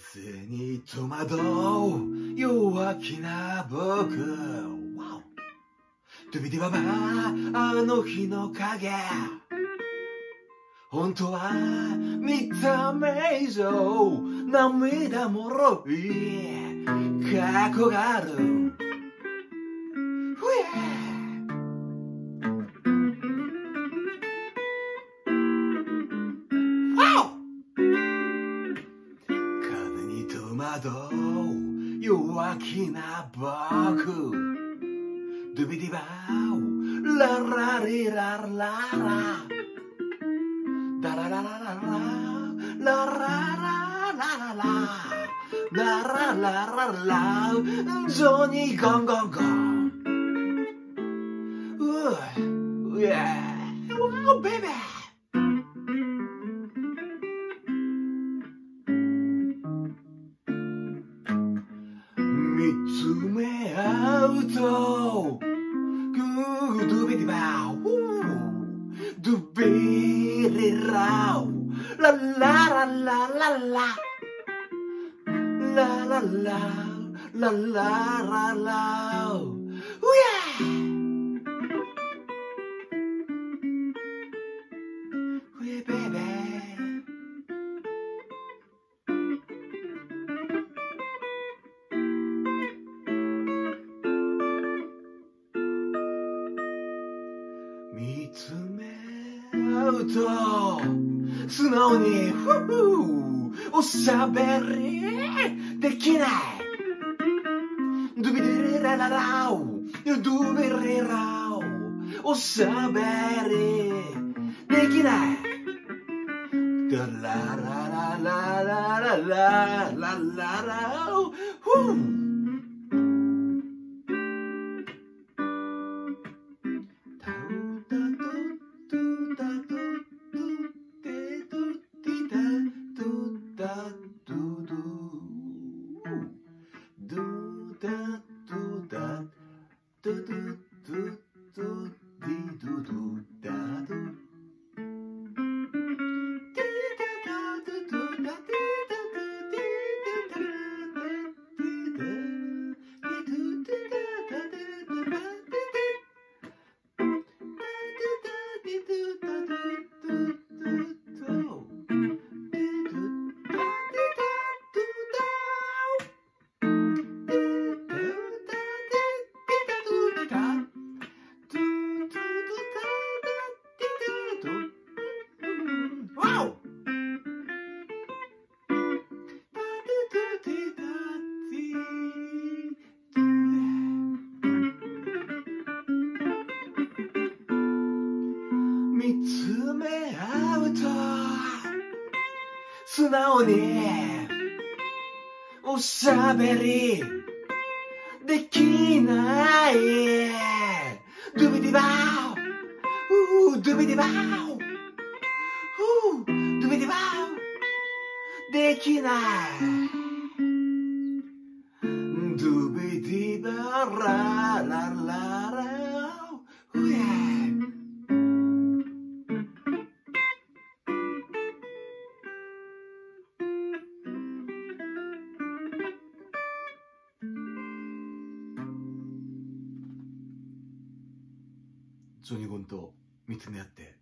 風に戸惑う弱気な僕 wow. 飛び出ばばあの日の影本当は見た目以上涙もろい過去がある弱気な僕ドゥビディバウララリラララダラララララララララララララジョニーゴンゴンゴンウェーウベベーLa la la la, ooh yeah, ooh yeah, baby. Look at me, honestly, woo, I can't talk.おしゃべりできないララララララララララふんタウタトゥタトゥテトゥティタトゥタトゥドゥドゥタトゥタトゥトゥトゥトゥ素直におしゃべりできないドゥビディバウドゥビディバウドゥビディバウできないドゥビディバララララウエジョニーゴンと見つめ合って